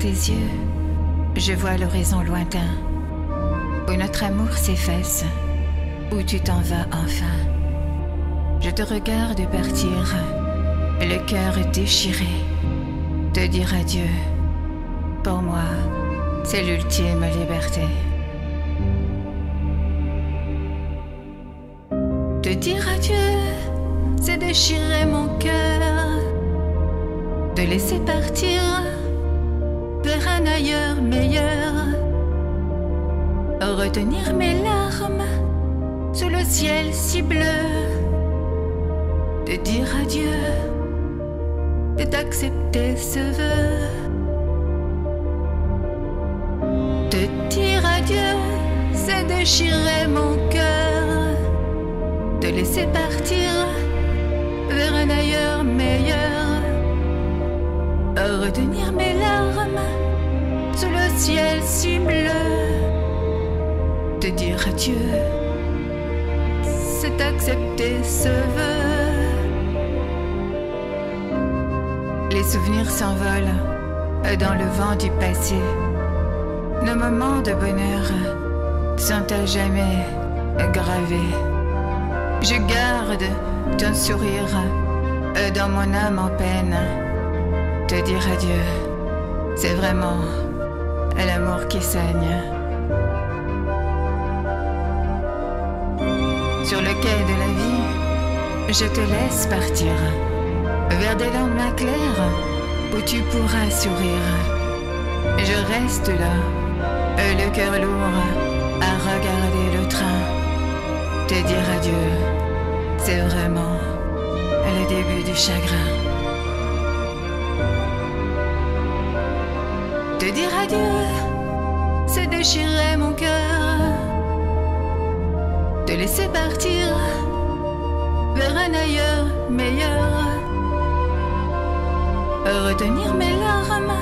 tes yeux, je vois l'horizon lointain, où notre amour s'efface, où tu t'en vas enfin. Je te regarde partir, le cœur déchiré, te dire adieu. Pour moi, c'est l'ultime liberté. Te dire adieu, c'est déchirer mon cœur, te laisser partir vers un ailleurs meilleur, retenir mes larmes sous le ciel si bleu. Te dire adieu, c'est accepter ce vœu. Te dire adieu, c'est déchirer mon cœur, te laisser partir vers un ailleurs meilleur, retenir mes larmes sous le ciel si bleu. Te dire adieu, c'est accepter ce vœu. Les souvenirs s'envolent dans le vent du passé. Nos moments de bonheur sont à jamais gravés. Je garde ton sourire dans mon âme en peine. Te dire adieu, c'est vraiment l'amour qui saigne. Sur le quai de la vie, je te laisse partir vers des lendemains clairs où tu pourras sourire. Je reste là, le cœur lourd à regarder le train. Te dire adieu, c'est vraiment le début du chagrin. Te dire adieu, c'est déchirer mon cœur, te laisser partir vers un ailleurs meilleur, retenir mes larmes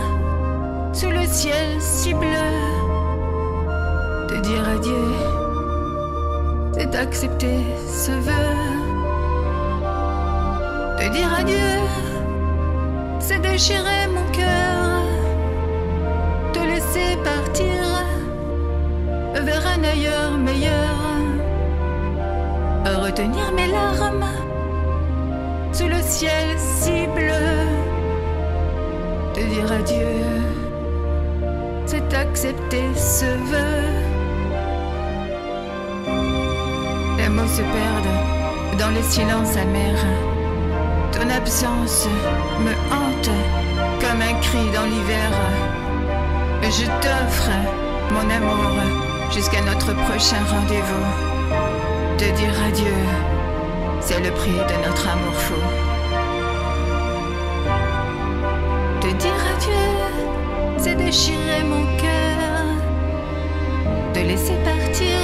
sous le ciel si bleu. Te dire adieu, c'est accepter ce vœu. Te dire adieu, c'est déchirer mon cœur, partir vers un ailleurs meilleur, retenir mes larmes sous le ciel si bleu. Te dire adieu, c'est accepter ce vœu. Les mots se perdent dans les silences amers. Ton absence me hante comme un cri dans l'hiver. Je t'offre mon amour jusqu'à notre prochain rendez-vous. Te dire adieu, c'est le prix de notre amour fou. Te dire adieu, c'est déchirer mon cœur, te laisser partir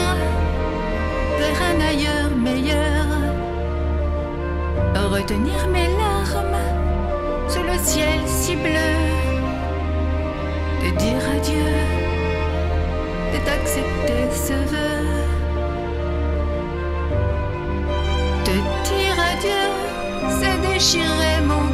vers un ailleurs meilleur, retenir mes larmes sous le ciel si bleu. Te dire adieu, c'est accepter ce vœu. Te dire adieu, c'est déchirer mon cœur.